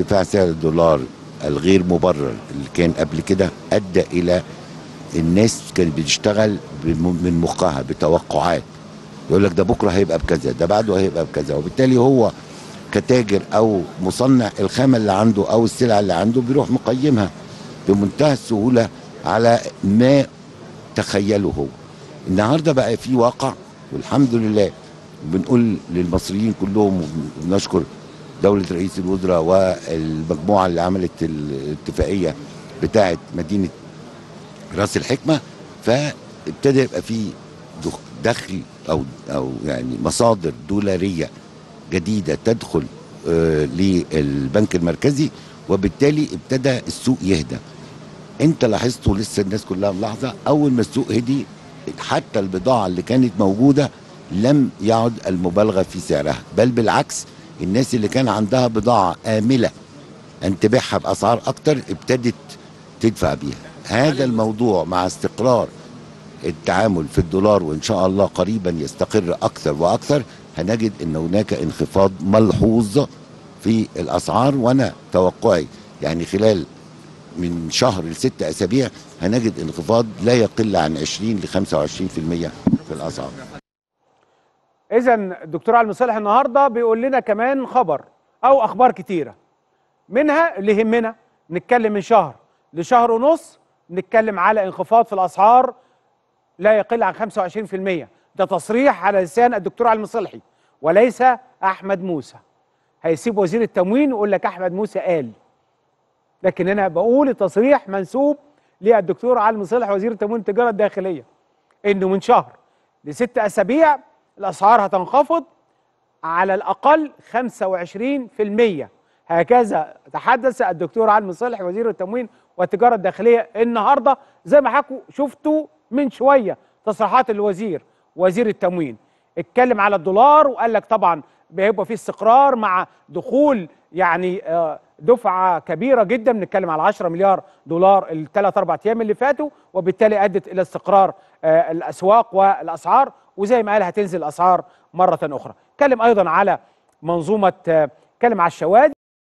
ارتفاع سعر الدولار الغير مبرر اللي كان قبل كده ادى الى الناس كانت بتشتغل من مخها بتوقعات، يقول لك ده بكره هيبقى بكذا، ده بعده هيبقى بكذا، وبالتالي هو كتاجر او مصنع الخامه اللي عنده او السلعه اللي عنده بيروح مقيمها بمنتهى السهوله على ما تخيله هو. النهارده بقى في واقع والحمد لله، بنقول للمصريين كلهم وبنشكر دوله رئيس الوزراء والمجموعه اللي عملت الاتفاقيه بتاعه مدينه راس الحكمه، فابتدى يبقى في دخل او يعني مصادر دولاريه جديده تدخل للبنك المركزي، وبالتالي ابتدى السوق يهدى. انت لاحظته لسه الناس كلها ملاحظه، اول ما السوق هدي حتى البضاعه اللي كانت موجوده لم يعد المبالغه في سعرها، بل بالعكس الناس اللي كان عندها بضاعه آمله ان تبيعها باسعار اكتر ابتدت تدفع بيها. هذا الموضوع مع استقرار التعامل في الدولار وان شاء الله قريبا يستقر اكثر واكثر، هنجد ان هناك انخفاض ملحوظ في الاسعار. وانا توقعي يعني خلال من شهر لستة اسابيع هنجد انخفاض لا يقل عن 20 ل 25% في الاسعار. اذا الدكتور علي المصيلحي النهارده بيقول لنا كمان خبر او اخبار كتيره، منها اللي يهمنا نتكلم من شهر لشهر ونص، نتكلم على انخفاض في الاسعار لا يقل عن 25%. ده تصريح على لسان الدكتور علي المصيلحي وليس احمد موسى. هيسيب وزير التموين ويقول لك احمد موسى قال، لكن انا بقول التصريح منسوب للدكتور علي المصيلحي وزير التموين والتجاره الداخليه، انه من شهر لست اسابيع الاسعار هتنخفض على الاقل 25%. هكذا تحدث الدكتور علي المصيلحي وزير التموين والتجاره الداخليه النهارده، زي ما حكوا شفتوا من شويه تصريحات الوزير وزير التموين. اتكلم على الدولار وقال لك طبعا بيبقى في استقرار مع دخول يعني دفعه كبيره جدا، بنتكلم على 10 مليار دولار الثلاث اربع ايام اللي فاتوا، وبالتالي ادت الى استقرار الاسواق والاسعار، وزي ما قال هتنزل الاسعار مره اخرى. اتكلم ايضا على منظومه، اتكلم على الشواذ